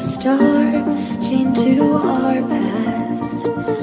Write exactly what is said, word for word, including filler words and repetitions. a star chained to our past.